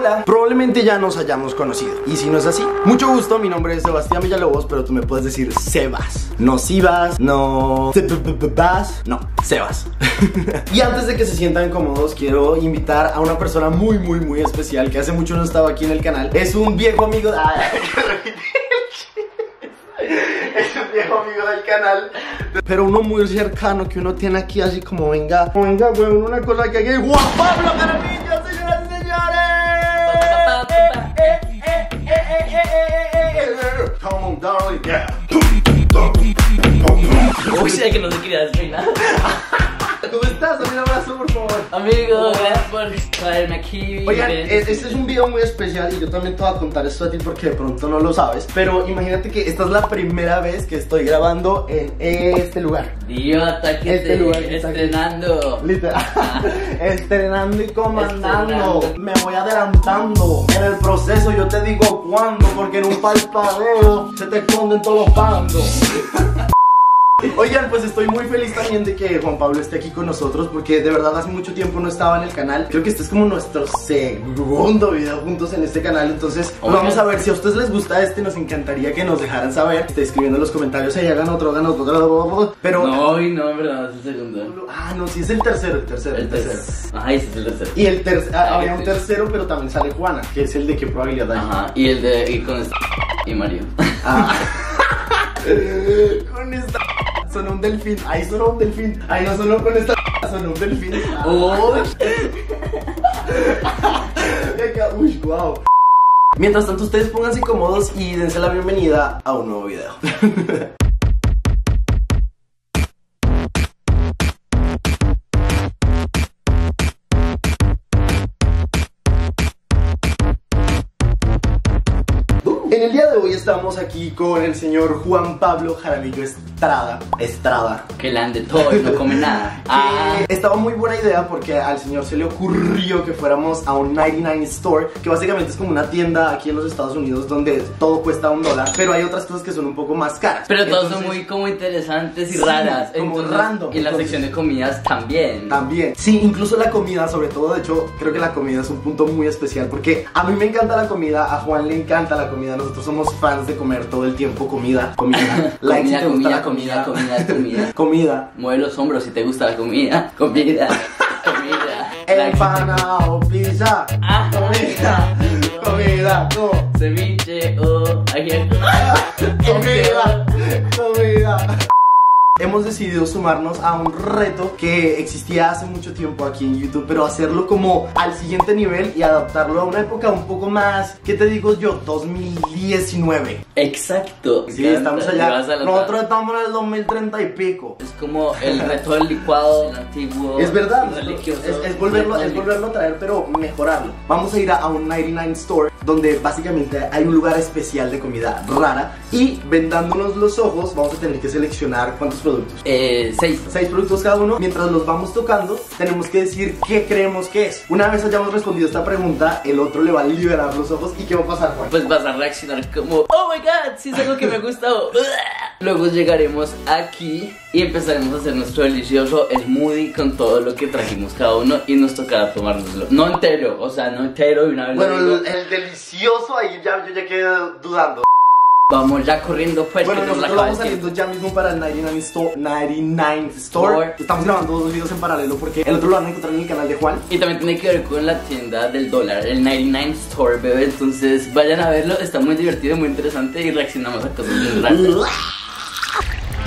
hola, probablemente ya nos hayamos conocido. Y si no es así, mucho gusto, mi nombre es Sebastián Villalobos, pero tú me puedes decir Sebas. No Sibas, no Sebas, no, Sebas. Y antes de que se sientan cómodos, quiero invitar a una persona muy especial que hace mucho no estaba aquí en el canal. Es un viejo amigo de... Es un viejo amigo del canal, pero uno muy cercano que uno tiene aquí así como venga, güey, una cosa que aquí es Juan Pablo Jaramillo, señoras y señores. Come on, darling, yeah. Uy, sé que no se quería decir nada. ¿Cómo estás? Dame un abrazo, por favor. Amigo, gracias por traerme aquí. Oigan, este es un video muy especial y yo también te voy a contar esto a ti porque de pronto no lo sabes. Pero imagínate que esta es la primera vez que estoy grabando en este lugar. Idiota, que este lugar que estrenando. Aquí. Literal. Estrenando y comandando. Estrenando. Me voy adelantando. En el proceso yo te digo cuándo, porque en un palpadeo se te esconden todos los bandos. Oigan, pues estoy muy feliz también de que Juan Pablo esté aquí con nosotros, porque de verdad hace mucho tiempo no estaba en el canal. Creo que este es como nuestro segundo video juntos en este canal. Entonces vamos a ver si a ustedes les gusta este. Nos encantaría que nos dejaran saber, escribiendo en los comentarios, ahí hagan otro. Pero... No, en verdad es el segundo. Ah, no, sí es el tercero, el tercero. Ajá, ese es el tercero. Y el tercero, había un tercero, pero también sale Juana, que es el de qué probabilidad hay. Ajá, y el de... y con esta... y Mario. Ah. Con esta... sonó un delfín, ahí sonó un delfín, ahí no sonó con esta, sonó un delfín. Oh. Uy, guau. Wow. Mientras tanto, ustedes pónganse cómodos y dense la bienvenida a un nuevo video. En el día de hoy estamos aquí con el señor Juan Pablo Jaramillo Estrada. Que la ande todo y no come nada. Ah. Estaba muy buena idea porque al señor se le ocurrió que fuéramos a un 99 store, que básicamente es como una tienda aquí en los Estados Unidos donde todo cuesta $1, pero hay otras cosas que son un poco más caras. Pero todas son muy como interesantes y sí, raras. Como entonces, random. Y en la sección de comidas también. También. Sí, incluso la comida, sobre todo. De hecho, creo que la comida es un punto muy especial porque a mí me encanta la comida, a Juan le encanta la comida. Nosotros somos fans de comer todo el tiempo comida. Like, si te gusta la comida, comida. Mueve los hombros si te gusta la comida. Comida. Empanado, pizza, comida, ceviche, comida. Hemos decidido sumarnos a un reto que existía hace mucho tiempo aquí en YouTube, pero hacerlo como al siguiente nivel y adaptarlo a una época un poco más, ¿qué te digo yo? 2019. Exacto. Sí, estamos allá. Nosotros estamos en el 2030 y pico. Es como el reto del licuado, el antiguo. Es verdad. Religioso, es volverlo a traer, pero mejorarlo. Vamos a ir a un 99 store donde básicamente hay un lugar especial de comida rara y vendándonos los ojos vamos a tener que seleccionar cuántos productos. 6 productos cada uno. Mientras los vamos tocando tenemos que decir qué creemos que es. Una vez hayamos respondido esta pregunta, el otro le va a liberar los ojos. ¿Y qué va a pasar, Juan? Pues vas a reaccionar como oh my god, si es algo que me gusta. Luego llegaremos aquí y empezaremos a hacer nuestro delicioso smoothie con todo lo que trajimos cada uno y nos tocará tomárnoslo. No entero, o sea, no entero. Y una vez bueno, el delicioso ahí ya, yo ya quedé dudando. Vamos ya corriendo pues. Bueno, nosotros vamos saliendo ya mismo para el 99 Store. Estamos grabando dos videos en paralelo porque el otro lo van a encontrar en el canal de Juan. Y también tiene que ver con la tienda del dólar, el 99 Store, bebé. Entonces vayan a verlo, está muy divertido, muy interesante y reaccionamos a cosas muy raras.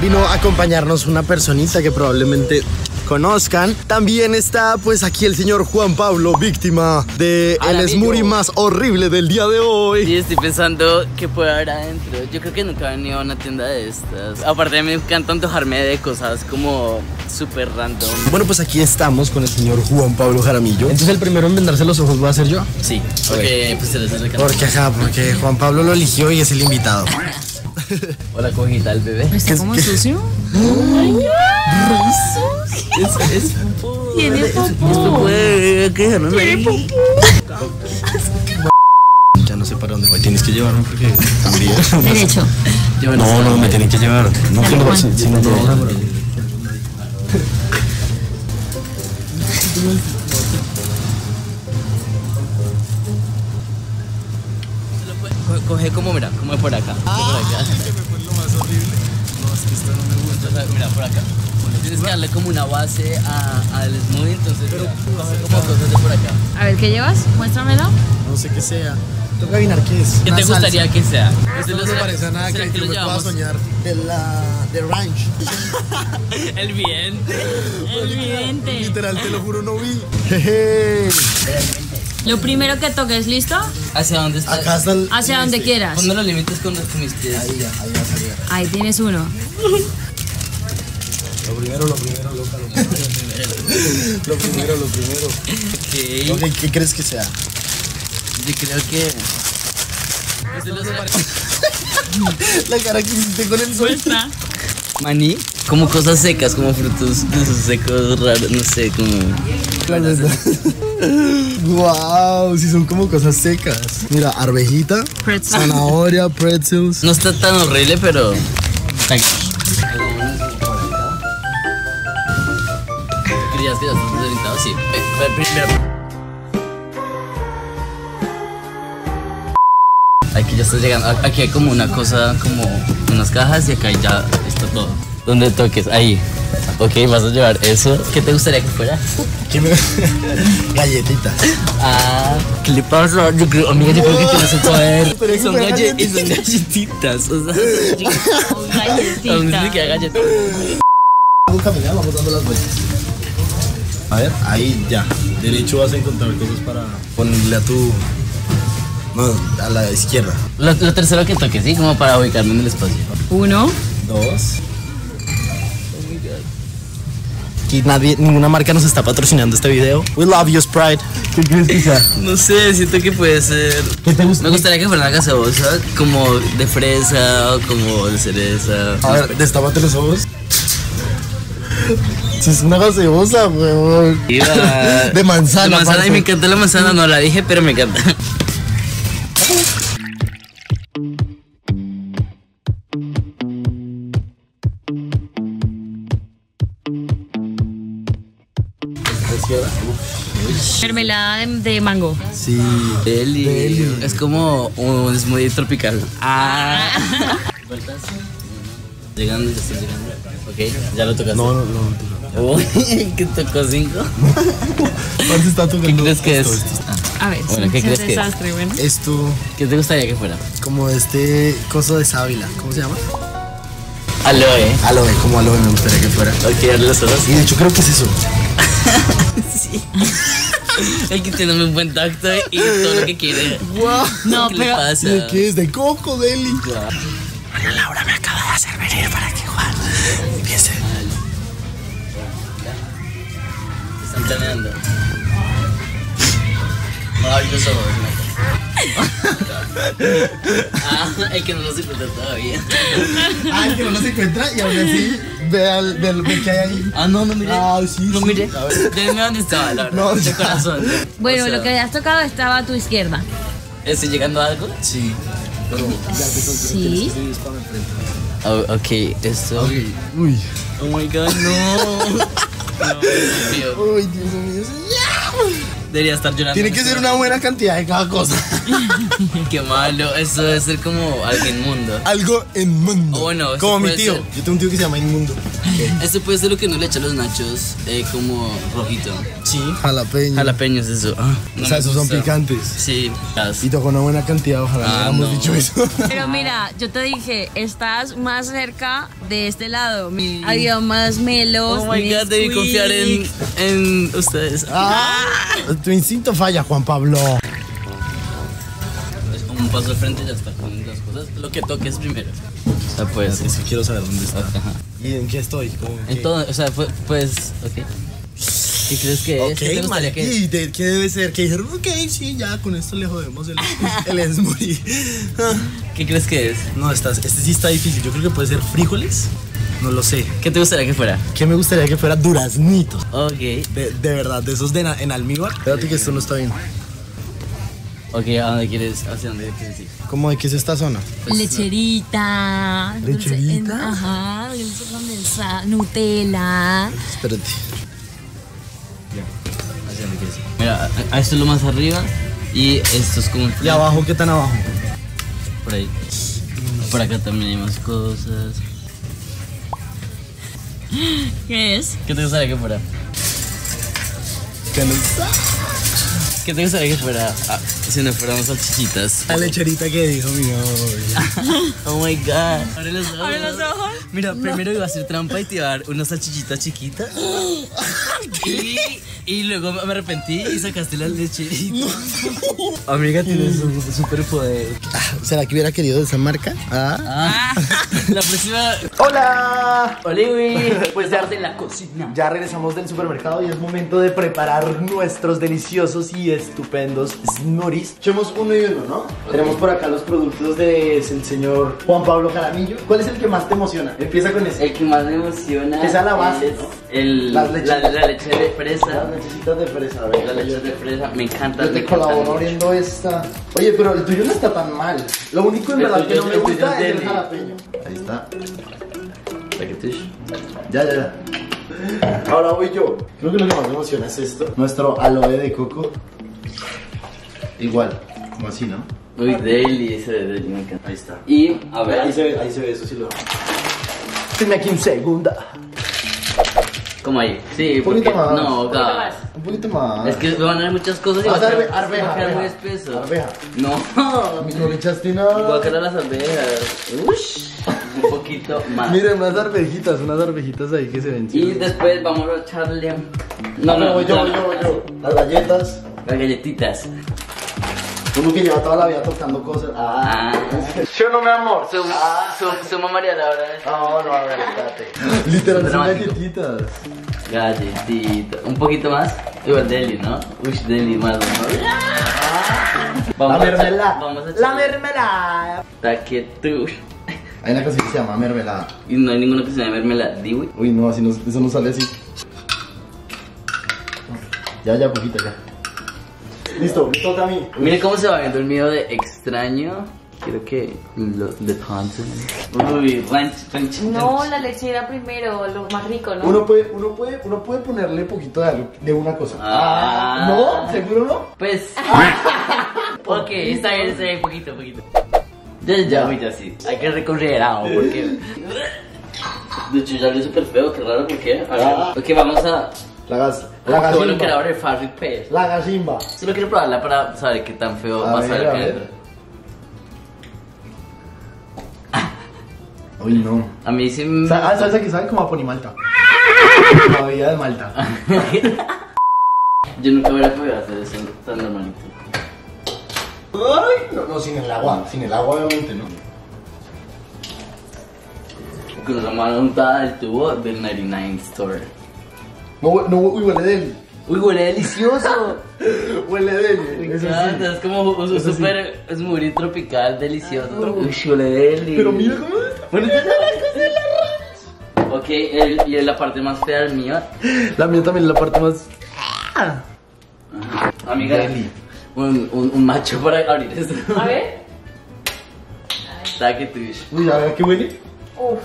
Vino a acompañarnos una personita que probablemente conozcan. También está pues aquí el señor Juan Pablo, víctima de el smoothie más horrible del día de hoy. Sí, estoy pensando que puede haber adentro. Yo creo que nunca he venido a una tienda de estas. Aparte me encanta antojarme de cosas como súper random. Bueno, pues aquí estamos con el señor Juan Pablo Jaramillo. Entonces el primero en vendarse los ojos voy a ser yo. Sí, porque pues se les acerca. Porque ajá, porque Juan Pablo lo eligió y es el invitado. Hola, cojita, el bebé. ¿Está como sucio? ¡Ay, no! Es popó. Tiene popó. Tiene popó. Ya no sé para dónde voy. Tienes que llevarme porque también. Derecho. No, me tienen que llevar. No, si no, no. coge como, mira, como por acá. Ah, por acá. Que me pone lo más horrible. No, es que esto no me gusta. Entonces, mira, por acá. Tienes que darle como una base al smoothie, entonces coge como cosas de por acá. A ver, ¿qué llevas? Muéstramelo. No sé qué sea. Tengo que adivinar qué es. ¿Qué te gustaría que sea? No me parece nada que yo me pueda soñar. De ranch. El vidente. El vidente. Literal, te lo juro, no vi. Jeje. Lo primero que toques, ¿listo? ¿Hacia dónde estás? Acá está el... Hacia donde quieras. Ponme los límites con mis pies. Ahí ya, ahí vas a llegar. Ahí tienes uno. Lo primero, loca, lo primero. Lo primero. Okay. Okay, ¿qué crees que sea? Yo creo que... La cara que hiciste con el sol. Maní, como cosas secas, como frutos secos raros, no sé, como... Wow, sí son como cosas secas. Mira, arvejita, pretzel. Zanahoria, pretzels. No está tan horrible, pero... ¿Creías que ya estás desorientado? Sí. Aquí ya estás llegando, aquí hay como una cosa, como unas cajas y acá ya está todo. Donde toques, ahí. Ok, vas a llevar eso. ¿Qué te gustaría que fuera? Galletitas. Ah, ¿qué le pasa? Yo creo, amiga, yo creo que tienes el poder. Pero son galletitas, o sea. Son galletitas. Vamos caminando, vamos dando las vueltas. A ver, ahí ya. Derecho vas a encontrar cosas para ponerle a tu... No, a la izquierda. Lo tercero que toque, ¿sí? Como para ubicarme en el espacio. 1. 2. Oh my God. Aquí nadie, ninguna marca nos está patrocinando este video. We love you, Sprite. ¿Qué crees que sea? No sé, siento que puede ser... ¿Qué te gusta? Me gustaría que fuera una gaseosa, como de fresa o como de cereza. A ver, destápate los ojos. Si es una gaseosa, weón. De manzana. De manzana, y me encanta la manzana. No la dije, pero me encanta. Mermelada de mango. Sí, deli. Es como un smoothie tropical. Ah. Llegando, ya estoy llegando. Ok, ya lo tocaste. No. ¿Qué tocó 5? ¿Cuánto está tocando? ¿Qué crees que es? A ver, bueno, ¿qué crees que es? Bueno. Esto. ¿Qué te gustaría que fuera? Como cosa de sábila. ¿Cómo se llama? Aloe. Aloe, como aloe me gustaría que fuera. Ok, los ojos. Y de hecho creo que es eso. Sí. El que tiene un buen tacto y todo lo que quiere. Wow. No, ¿qué le pasa? ¿De qué es? De coco, deli. Bueno, Laura me acaba de hacer venir para que Juan empiece. Están planeando. Maravilloso. El que no los encuentra todavía. El que no los encuentra y ahora sí ve lo que hay ahí. No miré. No miré. A ver, déjame dónde estaba, la verdad. De corazón. Bueno, o sea, lo que has tocado estaba a tu izquierda. ¿Estoy llegando a algo? Sí. Pero ya te ¿sí? Ok, esto. Okay. Uy. Oh my God, no. No, Dios mío. Debería estar llorando. Tiene que ser una buena cantidad de cada cosa. Qué malo, eso debe ser como algo inmundo. Algo inmundo. Bueno, como mi tío. Ser... Yo tengo un tío que se llama Inmundo. Okay. Este puede ser lo que no le echa a los nachos, como rojito. Sí. Jalapeños. Jalapeños, eso. No, o sea, esos son picantes. Sí. Y tocó una buena cantidad, ojalá no hayamos dicho eso. Pero mira, yo te dije, estás más cerca de este lado. Sí. Había más melos. Oh my God, debí confiar en ustedes. Tu instinto falla, Juan Pablo. Es como un paso al frente y ya está con las cosas. Lo que toques primero. O sea, pues... Es que quiero saber dónde está. Ajá. ¿Y en qué estoy? ¿Cómo en qué? Todo, o sea, pues... Okay. ¿Qué crees que es? ¿Qué mal, ¿qué debe ser? Que dijeron, ok, sí, ya, con esto le jodemos el smoothie. ¿Qué crees que es? No, este sí está difícil. Yo creo que puede ser frijoles. No lo sé. ¿Qué te gustaría que fuera? ¿Qué me gustaría que fuera? Duraznitos. Ok. De verdad, de esos en almíbar. Espérate que esto no está bien. Ok, ¿a dónde quieres? ¿Hacia dónde quieres ir? ¿Cómo de qué es esta zona? Pues, lecherita. ¿Lecherita? Ajá, dulce condensada, Nutella. Espérate. Ya, ¿hacia dónde quieres ir? Mira, esto es lo más arriba y esto es como... ¿Y abajo? ¿Qué tan abajo? por ahí. Por acá también hay más cosas. ¿Qué es? ¿Qué te gustaría que fuera? ¿Qué te gustaría que fuera? Ah, si no fuéramos salchichitas. La lecherita que dijo mi novia. Oh my god. Abre los ojos. Abre los ojos. Mira, no. Primero iba a hacer trampa y te iba a dar unas salchichitas chiquitas. Y luego me arrepentí y sacaste la lecherita. No. Amiga, tienes un superpoder. ¿Será que hubiera querido esa marca? Ah. La próxima. ¡Hola! ¡Hola, güey! Pues ya en la cocina. Ya regresamos del supermercado y es momento de preparar nuestros deliciosos y estupendos snoris. Echemos uno y uno, ¿no? Okay. Tenemos por acá los productos del señor Juan Pablo Jaramillo. ¿Cuál es el que más te emociona? Empieza con ese. El que más me emociona es a la base, es, ¿no? La leche de fresa. Necesitas de fresa, a ver. La leche de fresa, me encanta. Yo te colaboro abriendo esta. Oye, pero el tuyo no está tan mal. Lo único en verdad que no me gusta es el jalapeño. Ahí está. Ya. Ahora voy yo. Creo que lo que más me emociona es esto. Nuestro aloe de coco. Igual, como así, ¿no? Uy, deli, ese de deli, me encanta. Ahí está. Y, a ver. Ahí se ve eso, sí lo veo. Tiene aquí en segunda. Como ahí, sí, un poquito más. No, un poquito más. Es que van a haber muchas cosas y va a ser muy espeso. Arveja. No, mi no echaste nada. Voy a quedar las arvejas. Un poquito más. Miren, unas arvejitas ahí que se ven. Y después vamos a echarle. No, yo. Las galletas. Las galletitas. Uno que lleva toda la vida tocando cosas. Yo no, mi amor. Suma María Laura. No, a ver, espérate. Literal, son galletitas. Galletitas. Un poquito más. Igual deli, ¿no? Uy, deli más, ¿no? La mermelada. La mermelada. Taquetú. Hay una cosa que se llama mermelada. Y no hay ninguna que se llame mermelada. Uy, no, así no, eso no sale así. Ya, poquito, ya. Listo, me toca a mí. Miren cómo se va viendo el miedo de extraño. Quiero que lo de pancho. Uy, ranch. No, la lechera primero, lo más rico, ¿no? Uno puede ponerle poquito de algo, de una cosa. ¿No? ¿Seguro no? Pues. Ok, está bien, poquito. Ya, sí. Hay que recorrer algo porque. De hecho, ya lo hice súper feo, qué raro, ¿por qué? Ok, vamos a. La gazimba. Solo quiero probarla para saber qué tan feo va a salir. Uy, no. A mí sí me... ¿Sabes a qué sabe? Como a Ponimalta. La bebida de Malta. Yo nunca hubiera podido hacer eso tan normalito. Ay, no, sin el agua. Sin el agua obviamente no. Con la mano untada del tubo del 99 Store. No, uy, huele de él. Uy, huele delicioso. Huele de él. Sí. Es como un súper smoothie tropical, delicioso. Uy, huele de él. Pero mira cómo es. Bueno, ya la ranch. Ok, y es la parte más fea del mío. La mía también es la parte más. Amiga, un macho para abrir esto. A ver. Taquetush. Uy, a ver, ¿a qué huele? Uf.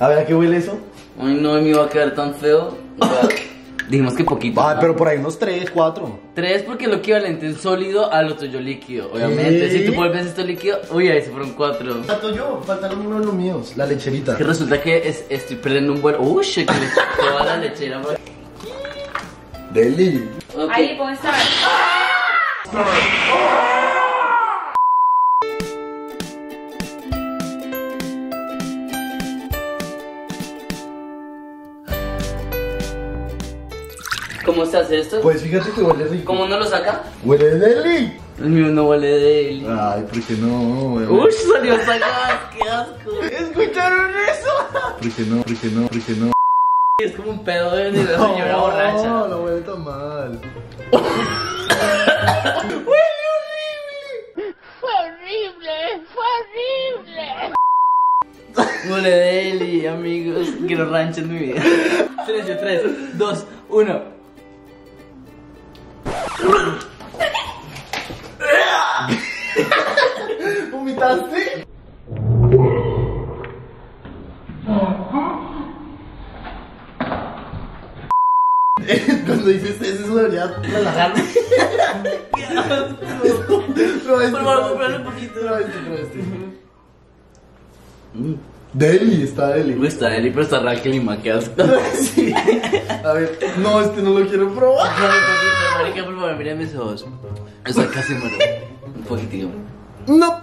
A ver, ¿a qué huele eso? Ay, no, me iba a quedar tan feo. Dijimos que poquito. Ah, ¿no? Pero por ahí unos 3, 4. 3 porque es lo equivalente en sólido a lo tuyo líquido. Obviamente, ¿qué? Si tú vuelves esto líquido, uy, ahí se fueron 4. Faltó yo, faltaron uno de los míos, la lecherita. Que resulta que estoy perdiendo un buen. Uy, que le eché toda la lechera. Deli. Okay. Ahí, ¿cómo estás? ¿Cómo se hace esto? Pues fíjate que huele rico. ¿Cómo no lo saca? ¡Huele de deli! El mío no huele de deli. Ay, ¿por qué no? ¡Uy, salió sacada! ¡Qué asco! ¿Escucharon eso? ¿Por qué no? Es como un pedo de la señora borracha. No huele tan mal. ¡Huele horrible! ¡Fue horrible! Huele deli, amigos. Quiero ranch en mi vida. 3, 2, 1. ¿Vomitaste? Cuando dices eso, debería relajarme. Deli, está Deli. Está Deli, pero está real que lima, qué asco. Sí. A ver, no, no lo quiero probar. Marica, por favor, mira mis ojos. O sea, casi muero. Un poquitito. No.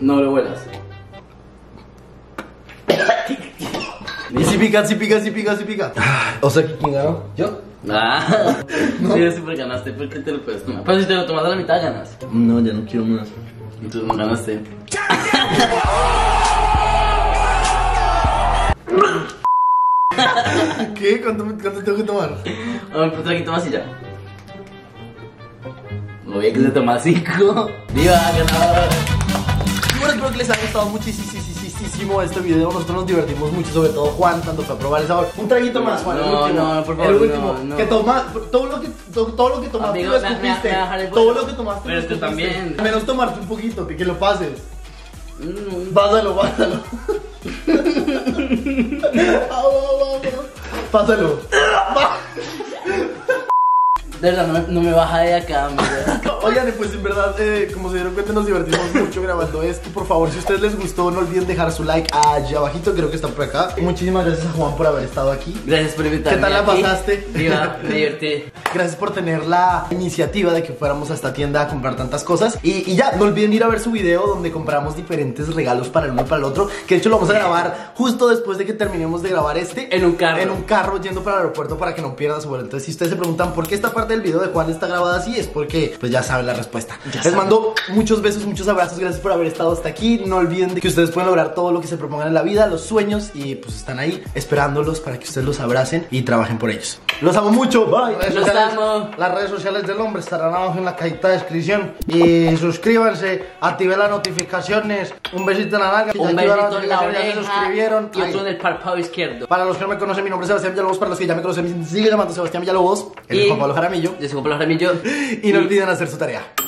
No lo vuelas. Y si pica, si pica, si pica, si pica. O sea, ¿quién ganó? ¿Yo? Ah, no. Sí, super ganaste, ¿por qué te lo puedes tomar? Pero si te lo tomas a la mitad, ganas. No, ya no quiero más. Entonces no ganaste. ¿Qué? ¿Cuánto tengo que tomar? Un traguito más y ya. Oye, que se toma 5. ¡Viva, ganador! Bueno, espero que les haya gustado muchísimo este video. Nosotros nos divertimos mucho, sobre todo Juan, tanto para probar el sabor. Un traguito más, Juan. No, no, por favor. El último. No, no. Que toma, todo lo que tomaste lo escupiste. Todo lo que tomaste. Pero tú también. Menos tomarte un poquito, que lo pases. Pásalo, pásalo. Pásalo. De verdad, no me baja de acá, amigo. Oigan, pues en verdad, como se dieron cuenta, nos divertimos mucho grabando esto. Por favor, si a ustedes les gustó, no olviden dejar su like allá abajito, creo que están por acá. Muchísimas gracias a Juan por haber estado aquí. Gracias por invitarme. ¿Qué tal la pasaste? Viva, me divertí. Gracias por tener la iniciativa de que fuéramos a esta tienda a comprar tantas cosas. Y ya, no olviden ir a ver su video donde compramos diferentes regalos para el uno y para el otro. Que de hecho lo vamos a grabar justo después de que terminemos de grabar este. En un carro. En un carro yendo para el aeropuerto para que no pierdan su vuelo. Entonces, si ustedes se preguntan por qué esta parte del video de Juan está grabada así, es porque pues ya saben la respuesta. Les mando muchos besos, muchos abrazos, gracias por haber estado hasta aquí. No olviden que ustedes pueden lograr todo lo que se propongan en la vida, los sueños, y pues están ahí esperándolos para que ustedes los abracen y trabajen por ellos. Los amo mucho, bye. Los amo. Las redes sociales del hombre estarán abajo en la cajita de descripción. Y suscríbanse, activen las notificaciones. Un besito en la nalga, un besito en la oreja, ya se suscribieron. Y otro en el párpado izquierdo. Para los que no me conocen, mi nombre es Sebastián Villalobos. Para los que ya me conocen, me sigue llamando Sebastián Villalobos. El Juan Pablo Jaramillo. Yo soy Juan Pablo Jaramillo. Y no olviden hacer su tarea.